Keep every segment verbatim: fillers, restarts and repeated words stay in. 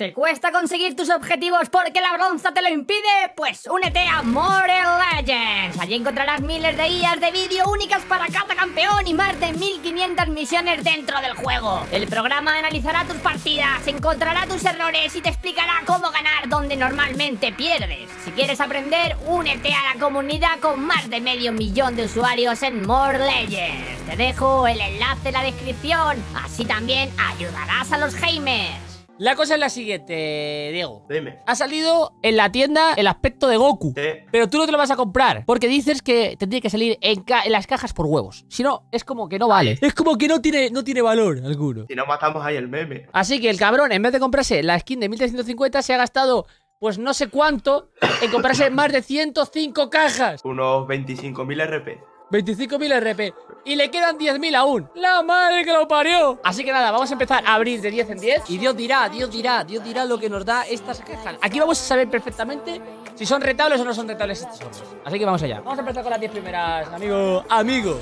¿Te cuesta conseguir tus objetivos porque la bronza te lo impide? Pues únete a More Legends. Allí encontrarás miles de guías de vídeo únicas para cada campeón y más de mil quinientas misiones dentro del juego. El programa analizará tus partidas, encontrará tus errores y te explicará cómo ganar donde normalmente pierdes. Si quieres aprender, únete a la comunidad con más de medio millón de usuarios en More Legends. Te dejo el enlace en la descripción, así también ayudarás a los gamers. La cosa es la siguiente, Diego. Dime. Ha salido en la tienda el aspecto de Goku. Sí. Pero tú no te lo vas a comprar porque dices que te tiene que salir en, ca en las cajas por huevos. Si no, es como que no vale. Es como que no tiene, no tiene valor alguno. Si no, matamos ahí el meme. Así que el cabrón, en vez de comprarse la skin de mil trescientos cincuenta, se ha gastado pues no sé cuánto en comprarse más de ciento cinco cajas. Unos veinticinco mil R P. veinticinco mil R P y le quedan diez mil aún. ¡La madre que lo parió! Así que nada, vamos a empezar a abrir de diez en diez y Dios dirá, Dios dirá, Dios dirá lo que nos da estas cajas. Aquí vamos a saber perfectamente si son rentables o no son rentables estos otros. Así que vamos allá. Vamos a empezar con las diez primeras, amigo, amigo.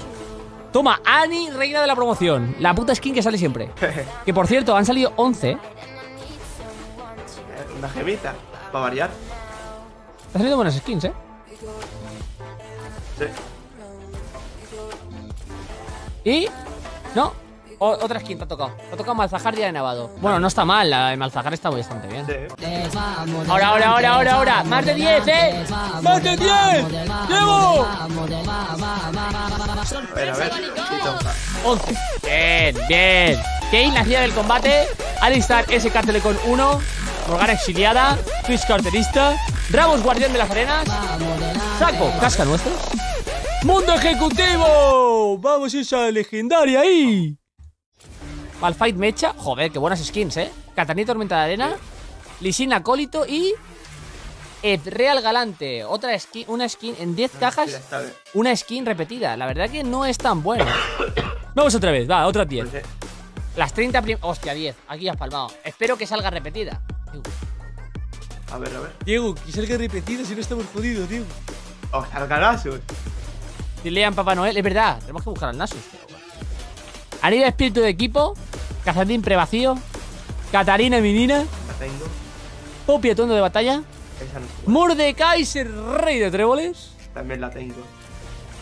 Toma, Annie, reina de la promoción. La puta skin que sale siempre. Que por cierto, han salido once. Una gemita, para variar. Han salido buenas skins, ¿eh? Sí. Y... no, o otra skin te ha tocado. Te ha tocado Malzahar y de Navado. Bueno, no está mal, la Malzahar está bastante bien. Sí. Ahora, ahora, ahora, ahora, ahora. Más de diez, eh. Más de diez. Llevo. A ver, a ver. once. Bien, bien. Kane, nacida del combate. Alistar, ese Cartelecon uno. Morgana exiliada. Twitch carterista. Ramos, guardián de las arenas. Saco, casca nuestro. ¡Mundo ejecutivo! ¡Vamos esa legendaria ahí! Malphite mecha. Joder, qué buenas skins, ¿eh? Katarina tormenta de arena. Lisina acólito y... Real galante. Otra skin, una skin en diez cajas. Una skin repetida. La verdad que no es tan buena. Vamos otra vez, va, otras diez. Las treinta prim... Hostia, diez. Aquí has palmado. Espero que salga repetida. Diego. A ver, a ver. Diego, que salga repetida si no estamos jodidos, Diego. O salga Nasus. Si lean Papá Noel, es verdad, tenemos que buscar al Nasus. Aria espíritu de equipo. Cazadín prevacío. Katarina menina. Poppy atuendo de batalla. No, Mordekaiser rey de tréboles. También la tengo.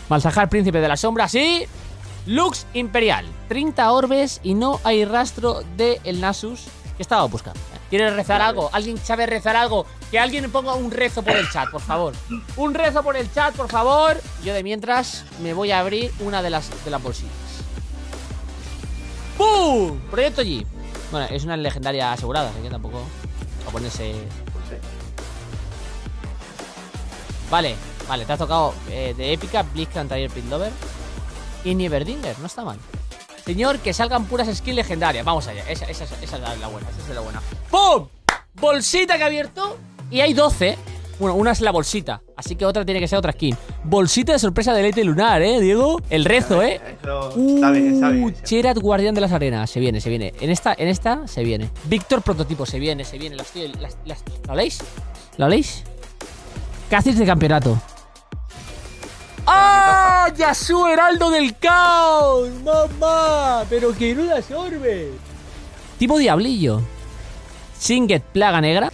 Malzahar príncipe de las sombras y... Lux imperial. treinta orbes y no hay rastro del de Nasus. Que estaba buscando. ¿Quieres rezar vale. algo? ¿Alguien sabe rezar algo? Que alguien ponga un rezo por el chat, por favor. Un rezo por el chat, por favor. Yo de mientras me voy a abrir una de las, de las bolsillas. ¡Pum! Proyecto G. Bueno, es una legendaria asegurada, así que tampoco va a ponerse... Vale, vale, te has tocado eh, de épica, Blitzcrank, Tiger, Pindover y Nieverdinger, no está mal. Señor, que salgan puras skins legendarias. Vamos allá, esa, esa, esa es la buena, esa es la buena. ¡Pum! Bolsita que ha abierto. Y hay doce. Bueno, una es la bolsita. Así que otra tiene que ser otra skin. Bolsita de sorpresa de Leite Lunar, ¿eh, Diego? El rezo, ¿eh? Eso está bien, está bien. Cherat, guardián de las arenas. Se viene, se viene. En esta, en esta, se viene. Víctor, prototipo. Se viene, se viene. Las, las, las, ¿Lo leéis? ¿Lo leéis? Cáceres de campeonato. ¡Ah! ¡Yasuo, heraldo del caos! ¡Mamá! ¡Pero que no las orbe! Tipo diablillo. Singet, plaga negra.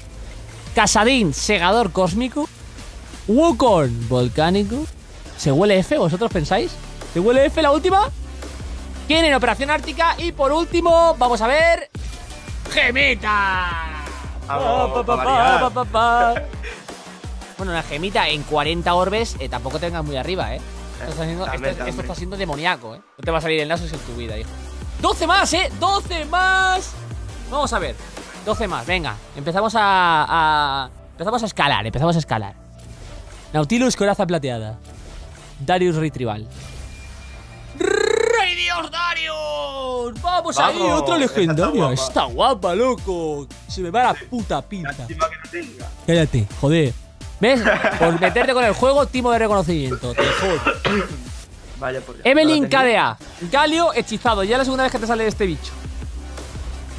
Cazadín, segador cósmico. Wukong, volcánico. ¿Se huele F? ¿Vosotros pensáis? ¿Se huele F la última? Ken en Operación Ártica. Y por último, vamos a ver... ¡Gemita! Vamos, pa, pa, pa, pa. Bueno, una gemita en cuarenta orbes eh, tampoco te vengas muy arriba, ¿eh? Esto está siendo, dame, esto, dame. Esto está siendo demoníaco, ¿eh? No te va a salir el Nasus en tu vida, hijo. ¡doce más, eh! ¡doce más! Vamos a ver. doce más, venga. Empezamos a, a... Empezamos a escalar, empezamos a escalar. Nautilus, coraza plateada. Darius, rey tribal. ¡Rey Dios, Darius! ¡Vamos, ¡Vamos! ahí! ¡Otra legendaria! Está, está guapa, loco. Se me va la puta pinta. Que no tenga. Cállate, joder. ¿Ves? Por meterte con el juego, timo de reconocimiento. Te joder. Vaya por Dios. Evelyn K D A. Galio, hechizado. Ya es la segunda vez que te sale este bicho.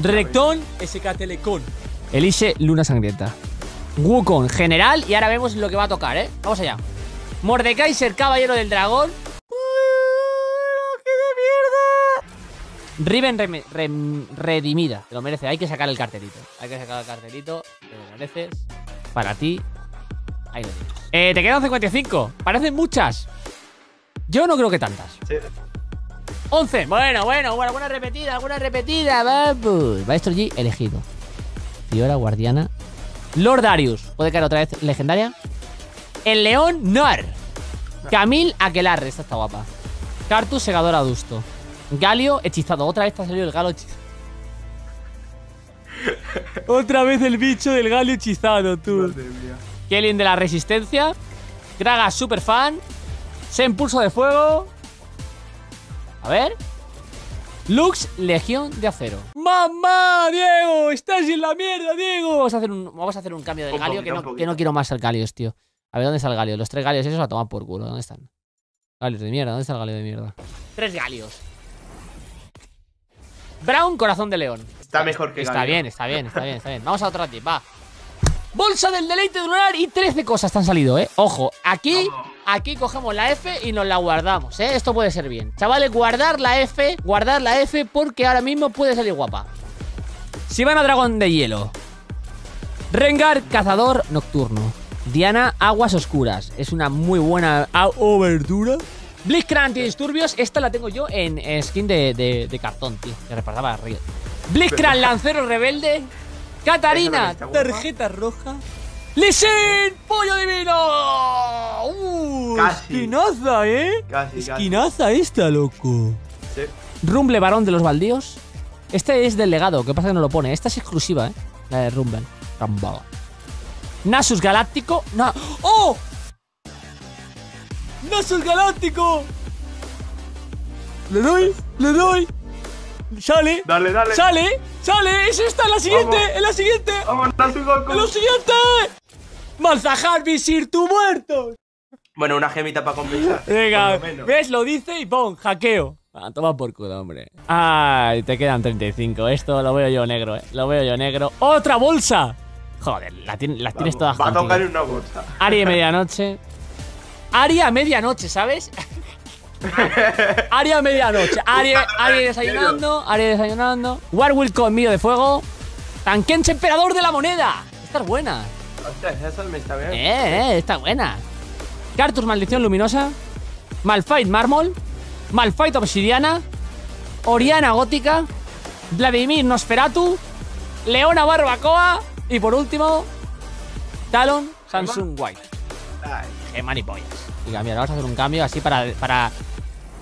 Rectón, S K Telecon. Elise, luna sangrienta. Wukong, general. Y ahora vemos lo que va a tocar, ¿eh? Vamos allá. Mordekaiser, caballero del dragón. ¡Qué de mierda! Riven rem, rem, redimida. Te lo merece. Hay que sacar el cartelito. Hay que sacar el cartelito. Te lo mereces. Para ti. Ahí lo tienes. Eh, te quedan cincuenta y cinco. Parecen muchas. Yo no creo que tantas. Sí. once. Bueno, bueno, bueno. Alguna repetida, alguna repetida. Vamos. Maestro G elegido. Fiora, guardiana. Lord Darius. Puede caer otra vez legendaria. El león, Noir. Camille, Aquelarre. Esta está guapa. Cartus, segador adusto. Galio, hechizado. Otra vez te ha salido el Galo hechizado. Otra vez el bicho del Galio hechizado, tú. Kaelin de la resistencia. Graga, super fan. Sen, pulso de fuego. A ver. Lux, legión de acero. ¡Mamá, Diego! ¡Estás en la mierda, Diego! Vamos a hacer un, vamos a hacer un cambio del Galio, que no, que no quiero más al Galios, tío. A ver, ¿dónde está el Galio? Los tres Galios esos a tomar por culo. ¿Dónde están? Galios de mierda. ¿Dónde está el Galio de mierda? Tres Galios. Brown, corazón de león. Está mejor que Está Galio. bien, está bien, está bien, está bien. Vamos a otra tip, va. Bolsa del deleite de lunar y trece cosas te han salido, ¿eh? Ojo, aquí, aquí cogemos la F y nos la guardamos, ¿eh? Esto puede ser bien. Chavales, guardar la F, guardar la F porque ahora mismo puede salir guapa. Si van a dragón de hielo. Rengar, cazador nocturno. Diana, aguas oscuras. Es una muy buena verdura. Blitzcrank, antidisturbios. Esta la tengo yo en skin de, de, de cartón, tío. Que repartaba arriba. Blitzcrank, lancero rebelde. Katarina, tarjeta roja. ¡Lisina! ¡Pollo divino! ¡Uh! Casi. Esquinaza, ¿eh? Casi, esquinaza casi. Esta, loco. Sí. Rumble, varón de los baldíos. Este es del legado, que pasa que no lo pone. Esta es exclusiva, ¿eh? La de Rumble. Rumble. Nasus galáctico. Na ¡Oh! ¡Nasus galáctico! ¿Le doy? ¿Le doy? Sale, dale, dale. Sale, sale, es esta, en la siguiente, en la siguiente. Vamos, Nasus Goku. En la siguiente. Malzahar, visir, tu muerto. Bueno, una gemita para compensar. Venga, lo ves, lo dice y pon, hackeo. Ah, toma por culo, hombre. Ay, te quedan treinta y cinco. Esto lo veo yo negro, eh. Lo veo yo negro. ¡Otra bolsa! Joder, las la tienes todas juntas. Va a tocar en una bolsa. Aria medianoche. Aria medianoche, ¿sabes? Aria medianoche. Aria, Aria desayunando. Aria desayunando. Warwick con mío de fuego. Tankenche, emperador de la moneda. Esta es buena. Ostras, esa me está bien. Eh, eh, está buena. Cartus, maldición luminosa. Malphite, mármol. Malphite, obsidiana. Oriana, gótica. Vladimir, Nosferatu. Leona, barbacoa. Y por último, Talon, Samsung White. Qué manipollas. Y cambiar, vamos a hacer un cambio así para, para,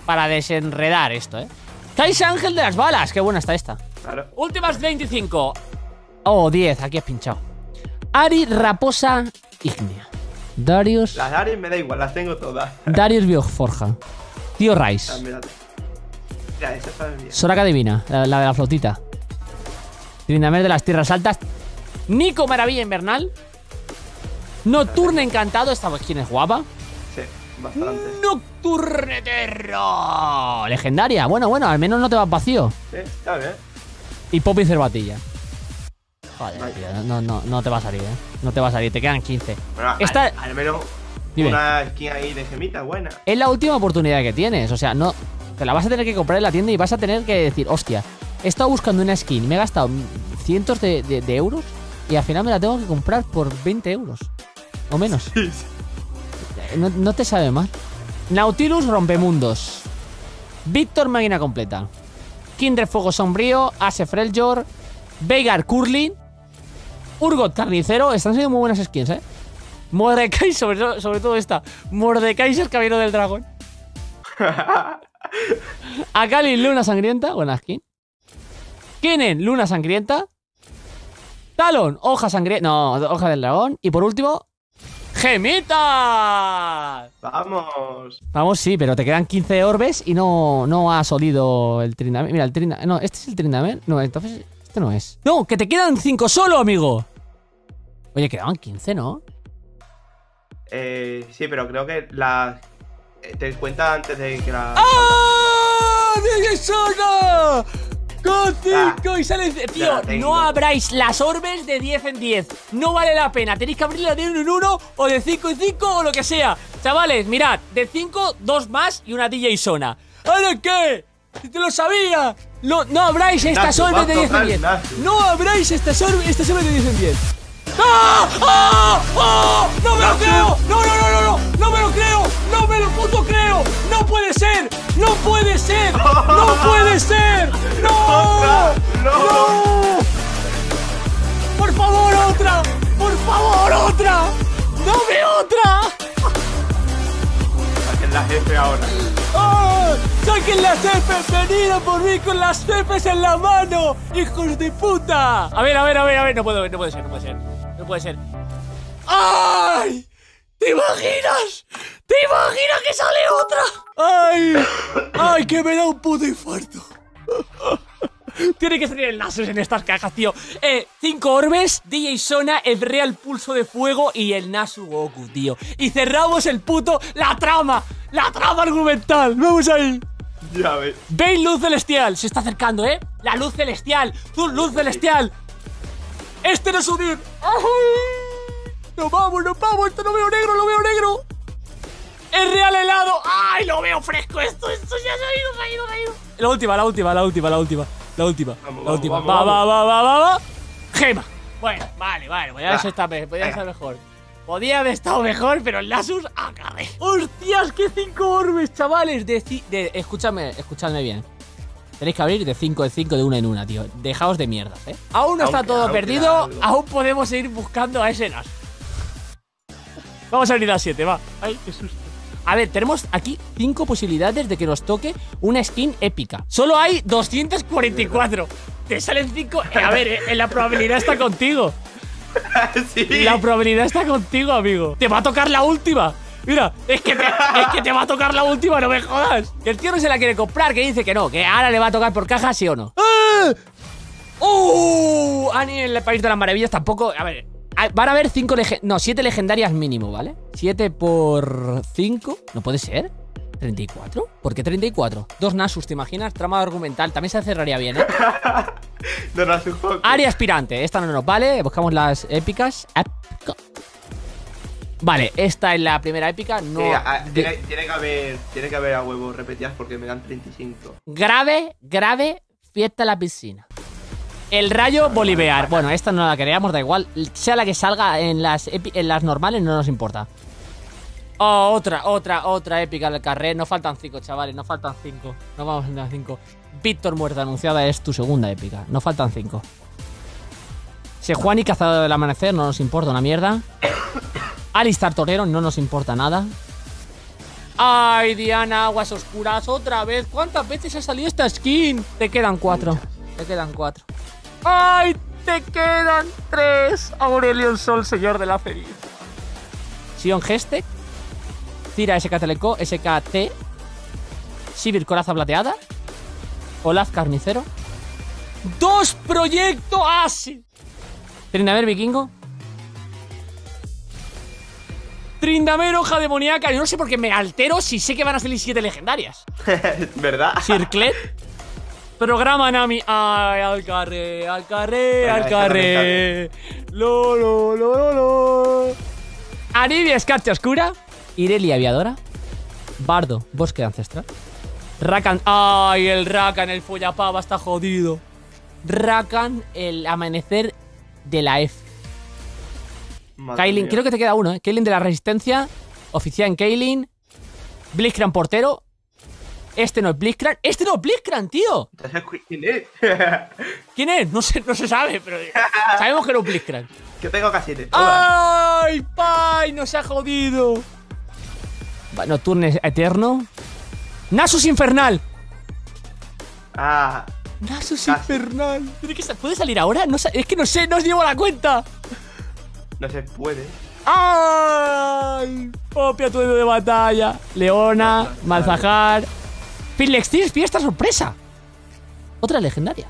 para desenredar esto, ¿eh? Kaisa Ángel de las balas, qué buena está esta. Claro. Últimas veinticinco. Oh, diez, aquí has pinchado. Ari, raposa, ígnea. Darius. Las Ari me da igual, las tengo todas. Darius Bioforja. Tío Rice. Mira, esa sabe bien. Soraka Divina, la, la de la flotita. Trindamer de las tierras altas. Nico Maravilla Invernal. Nocturne encantado, esta vez quién es guapa. Bastante. Nocturne Terro. Legendaria. Bueno, bueno, al menos no te vas vacío. Sí, está bien. Y Poppy cerbatilla. Joder, vale. Tío, no, no, no te va a salir, ¿eh? No te va a salir, te quedan quince. Bueno, esta... al, al menos dime. Una skin ahí de gemita buena. Es la última oportunidad que tienes. O sea, no te la vas a tener que comprar en la tienda y vas a tener que decir, hostia, he estado buscando una skin, me he gastado cientos de, de, de euros y al final me la tengo que comprar por veinte euros. O menos. Sí, sí. No, no te sabe mal. Nautilus, rompemundos. Víctor, máquina completa. Kindred, fuego sombrío. Ase, Freljord. Veigar, curling. Urgot, carnicero. Están siendo muy buenas skins, eh. Mordekaiser, sobre, sobre todo esta. Mordekaiser, caballero del dragón. Akali, luna sangrienta. Buena skin. Kenen, luna sangrienta. Talon, hoja sangrienta. No, hoja del dragón. Y por último... ¡Gemita! ¡Vamos! Vamos, sí, pero te quedan quince orbes y no, no ha solido el Trindamer. Mira, el Trindamer. No, este es el Trindamer. No, entonces este no es. ¡No! ¡Que te quedan cinco solo, amigo! Oye, quedaban quince, ¿no? Eh. Sí, pero creo que la. Te cuenta antes de que la. ¡Ah! ¡D J Sona! ¡Con cinco! Y sale... Tío, no abráis las orbes de diez en diez. No vale la pena. Tenéis que abrirla de uno en uno o de cinco en cinco o lo que sea. Chavales, mirad. De cinco, dos más y una D J Sona. ¡Ahora qué! ¡Si te lo sabía! No, no abráis esta sobre de diez en diez. No abráis esta sobre, esta sobre de diez en diez. ¡Ah! ¡Ah! ¡Ah! ¡No me lo creo! ¡No, no, no, no, no! ¡No me lo creo! ¡No me lo puto creo! ¡No puede ser! ¡No puede ser! ¡No puede ser! ¡No! ¡No! ¡Por favor, otra! ¡Por favor, otra! ¡Dame otra! ¡Saquen las F ahora! ¡Oh! ¡Saquen las F! ¡Venido por mí con las Fs en la mano! ¡Hijos de puta! A ver, a ver, a ver, a ver. No puedo, no puede ser, no puede ser. No puede ser. ¡Ay! ¿Te imaginas? ¿Te imaginas que sale otra? ¡Ay! ¡Ay, que me da un puto infarto! Tiene que salir enlaces en estas cajas, tío. Eh, cinco orbes, D J Sona, el real pulso de fuego y el Nasu Goku, tío. Y cerramos el puto, la trama, la trama argumental. Vamos ahí. Ya ves. Vayne, luz celestial. Se está acercando, ¿eh? La luz celestial. Luz celestial. Este no es unir. Nos vamos, nos vamos. Esto lo veo negro, lo veo negro. ¡Es real helado! ¡Ay, lo veo fresco! Esto, esto ya se ha ido, se ha ido, se ha ido. La última, la última, la última, la última. La última, vamos, la última. Vamos, va, vamos. va, va, va, va, va. Gema. Bueno, vale, vale. Podía haber estado mejor. Podía haber estado mejor, pero el Nasus acabé. ¡Hostias, qué cinco orbes, chavales! De, de, escúchame, escuchadme bien. Tenéis que abrir de cinco en cinco, de una en una, tío. Dejaos de mierda, ¿eh? Aún no aunque, está todo perdido. Aún podemos seguir buscando a ese Nasus. Vamos a venir a siete, va. Ay, qué susto. A ver, tenemos aquí cinco posibilidades de que nos toque una skin épica. Solo hay doscientos cuarenta y cuatro. Te salen cinco. Eh, a ver, eh, la probabilidad está contigo. Sí. La probabilidad está contigo, amigo. Te va a tocar la última. Mira, es que, te, es que te va a tocar la última, no me jodas. El tío no se la quiere comprar, que dice que no, que ahora le va a tocar por caja, sí o no. ¡Ah! ¡Uh! Annie en el País de las Maravillas tampoco. A ver. Van a haber cinco no, siete legendarias mínimo, ¿vale? siete por cinco. ¿No puede ser? ¿treinta y cuatro? ¿Por qué treinta y cuatro? Dos Nasus, ¿te imaginas? Trama argumental. También se cerraría bien, ¿eh? Dos Nasus. Aria aspirante. Esta no nos vale. Buscamos las épicas. Épica. Vale, esta es la primera épica. No. Eh, a, tiene, tiene que haber. Tiene que haber a huevo repetidas porque me dan treinta y cinco. Grave, grave, fiesta en la piscina. El rayo bolivar. Bueno, esta no la queríamos, da igual. Sea la que salga en las, en las normales, no nos importa. Oh, otra, otra, otra épica del carré. No faltan cinco, chavales, no faltan cinco. No vamos a cinco. Víctor muerta anunciada es tu segunda épica. No faltan cinco. Se Juan y Cazador del Amanecer, no nos importa una mierda. Alistar Torero, no nos importa nada. Ay, Diana, aguas oscuras, otra vez. ¿Cuántas veces ha salido esta skin? Te quedan cuatro. Te quedan cuatro. ¡Ay! ¡Te quedan tres! Aurelion Sol, señor de la feliz. Sion Geste. Tira S K Teleco, S K T. Sivir Coraza Plateada. Olaf Carnicero. ¡Dos Proyecto Asi! Trindamer Vikingo. Trindamer Hoja Demoníaca. Yo no sé por qué me altero si sé que van a salir siete legendarias. ¿Verdad? Circlet. Programa Nami. Ay, al carré, al carré, al carré. Lo, lo, lo, lo. Anivia Escarcha Oscura. Irelia Aviadora. Bardo, Bosque Ancestral. Rakan. Ay, el Rakan, el follapava está jodido. Rakan, el amanecer de la F. Kaelin, creo que te queda uno, ¿eh? Kaelin de la Resistencia. Oficial en Kaelin. Blitzcrank Portero. Este no es Blitzcrank. ¡Este no es Blitzcrank, tío! ¿Quién es? ¿Quién es? No se, no se sabe, pero sabemos que no es Blitzcrank. Que tengo casi de... ¡Ay, pay! ¡Nos ha jodido! Nocturne eterno. ¡Nasus Infernal! Ah, ¡Nasus casi. Infernal! ¿Puede salir ahora? No, es que no sé, no os llevo la cuenta. No se puede. ¡Ay! Poppy, atuendo de batalla. Leona, no, no, Malzahar. Pilextis, fiesta sorpresa. Otra legendaria.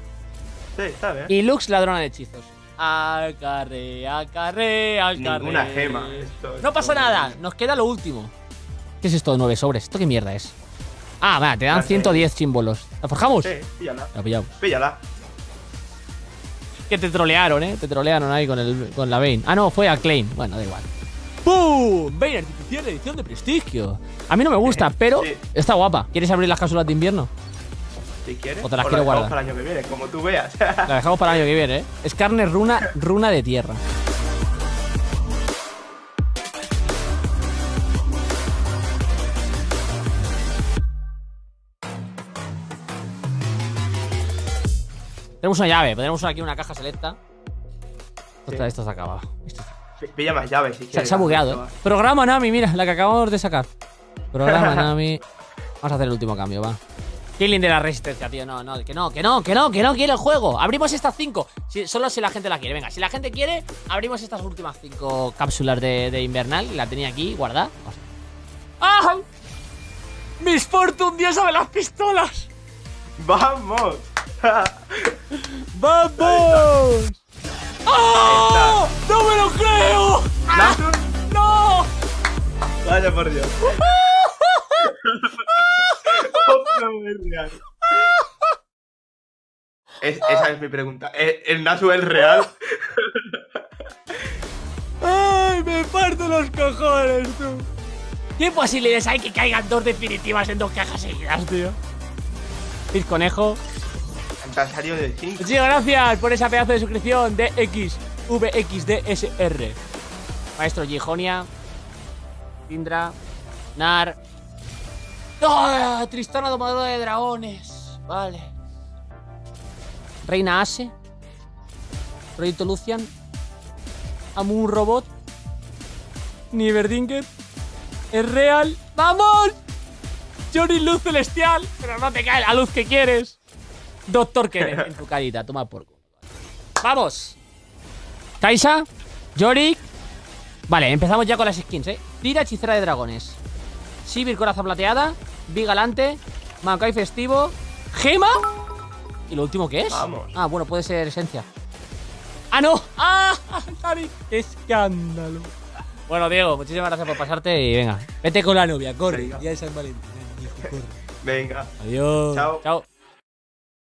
Sí, está bien. Y Lux, ladrona de hechizos. Al carré, al carré, al carré. Ninguna gema. Esto, no pasa nada, nos queda lo último. ¿Qué es esto? Nueve sobres. ¿Esto qué mierda es? Ah, va, te dan ah, ciento diez sí. símbolos. ¿La forjamos? Sí, píllala. La pillamos. Píllala. Que te trolearon, eh. Te trolearon ahí con, el, con la Vayne. Ah, no, fue a Claim. Bueno, da igual. ¡Pum! Vayne artificial, edición de prestigio. A mí no me gusta, pero sí. Está guapa. ¿Quieres abrir las cápsulas de invierno? si quieres. O te las o quiero guardar. Para el año que viene, como tú veas. La dejamos para el año que viene, ¿eh? Es carne runa, runa de tierra. Tenemos una llave, podríamos usar aquí una caja selecta. Sí. Otra, esto se acaba. Esto se... Pilla más llaves. Si se, se ha bugueado, ¿eh? Programa Nami, mira, la que acabamos de sacar. Programa Nami. Vamos a hacer el último cambio, va. Killing de la resistencia, tío. No, no, que no, que no, que no, que no quiero el juego. Abrimos estas cinco. Si, solo si la gente la quiere. Venga, si la gente quiere, abrimos estas últimas cinco cápsulas de, de invernal. La tenía aquí, guardada. ¡Ah! ¡Miss Fortune, diosa de las pistolas! ¡Vamos! ¡Vamos! ¡Oh! ¡No me lo creo! ¡Ah! ¡No! Vaya por Dios. es, esa es mi pregunta. ¿El, el Nasu es real? ¡Ay! Me parto los cojones, tú. ¿Qué posibilidades hay que caigan dos definitivas en dos cajas seguidas, tío? Pis conejo. Empresario de cinco. Sí, gracias por esa pedazo de suscripción de X V X D S R. Maestro Gijonia, Indra, Nar. ¡Oh! Tristana domadora de dragones. Vale. Reina Ase. Proyecto Lucian. Amun Robot. Niverdinger. Es real. ¡Vamos! Johnny Luz Celestial. Pero no te cae la luz que quieres. Doctor Kenneth en tu carita. Toma por culo. ¡Vamos! Kaisa. Yorick. Vale, empezamos ya con las skins, ¿eh? Tira hechicera de dragones. Sivir, coraza plateada. Vigalante. Maokai festivo. Gema. ¿Y lo último qué es? Vamos. Ah, bueno, puede ser esencia. ¡Ah, no! ¡Ah! David, ¡qué escándalo! Bueno, Diego, muchísimas gracias por pasarte y venga. Vete con la novia, corre. Venga. Ya es San Valentín. Venga. Adiós. Chao. Chao.